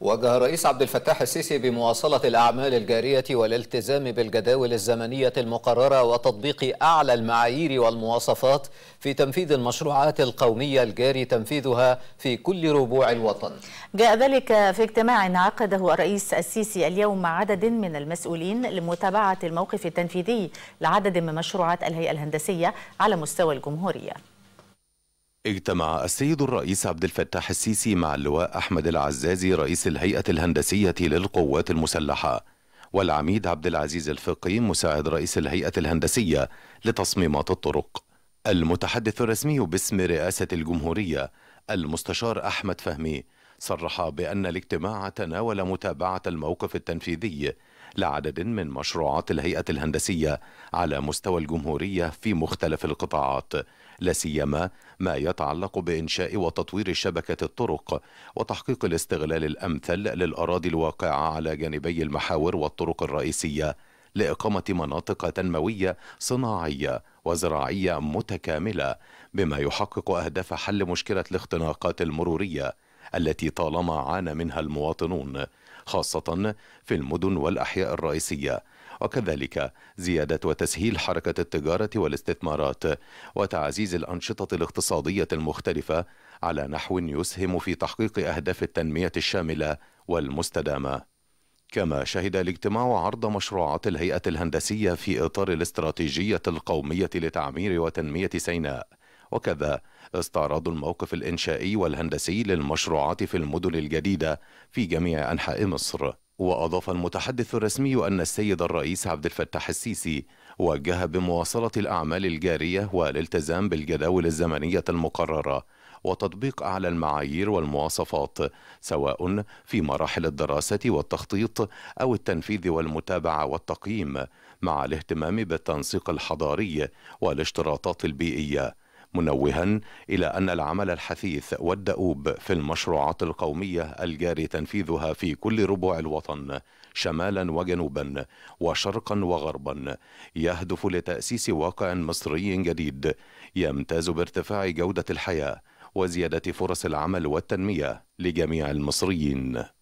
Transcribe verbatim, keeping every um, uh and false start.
وجه الرئيس عبد الفتاح السيسي بمواصلة الأعمال الجارية والالتزام بالجداول الزمنية المقررة وتطبيق أعلى المعايير والمواصفات في تنفيذ المشروعات القومية الجاري تنفيذها في كل ربوع الوطن. جاء ذلك في اجتماع عقده الرئيس السيسي اليوم مع عدد من المسؤولين لمتابعة الموقف التنفيذي لعدد من مشروعات الهيئة الهندسية على مستوى الجمهورية. اجتمع السيد الرئيس عبد الفتاح السيسي مع اللواء أحمد العزازي رئيس الهيئة الهندسية للقوات المسلحة والعميد عبد العزيز الفقي مساعد رئيس الهيئة الهندسية لتصميمات الطرق. المتحدث الرسمي باسم رئاسة الجمهورية المستشار أحمد فهمي صرح بأن الاجتماع تناول متابعة الموقف التنفيذي لعدد من مشروعات الهيئة الهندسية على مستوى الجمهورية في مختلف القطاعات، لا سيما ما يتعلق بإنشاء وتطوير شبكة الطرق وتحقيق الاستغلال الأمثل للأراضي الواقعة على جانبي المحاور والطرق الرئيسية لإقامة مناطق تنموية صناعية وزراعية متكاملة، بما يحقق أهداف حل مشكلة الاختناقات المرورية التي طالما عانى منها المواطنون خاصة في المدن والأحياء الرئيسية، وكذلك زيادة وتسهيل حركة التجارة والاستثمارات وتعزيز الأنشطة الاقتصادية المختلفة على نحو يسهم في تحقيق أهداف التنمية الشاملة والمستدامة. كما شهد الاجتماع عرض مشروعات الهيئة الهندسية في إطار الاستراتيجية القومية لتعمير وتنمية سيناء، وكذا استعراض الموقف الإنشائي والهندسي للمشروعات في المدن الجديدة في جميع أنحاء مصر. وأضاف المتحدث الرسمي أن السيد الرئيس عبد الفتاح السيسي وجه بمواصلة الأعمال الجارية والالتزام بالجداول الزمنية المقررة وتطبيق أعلى المعايير والمواصفات سواء في مراحل الدراسة والتخطيط أو التنفيذ والمتابعة والتقييم، مع الاهتمام بالتنسيق الحضاري والاشتراطات البيئية، منوها إلى أن العمل الحثيث والدؤوب في المشروعات القومية الجاري تنفيذها في كل ربوع الوطن شمالا وجنوبا وشرقا وغربا يهدف لتأسيس واقع مصري جديد يمتاز بارتفاع جودة الحياة وزيادة فرص العمل والتنمية لجميع المصريين.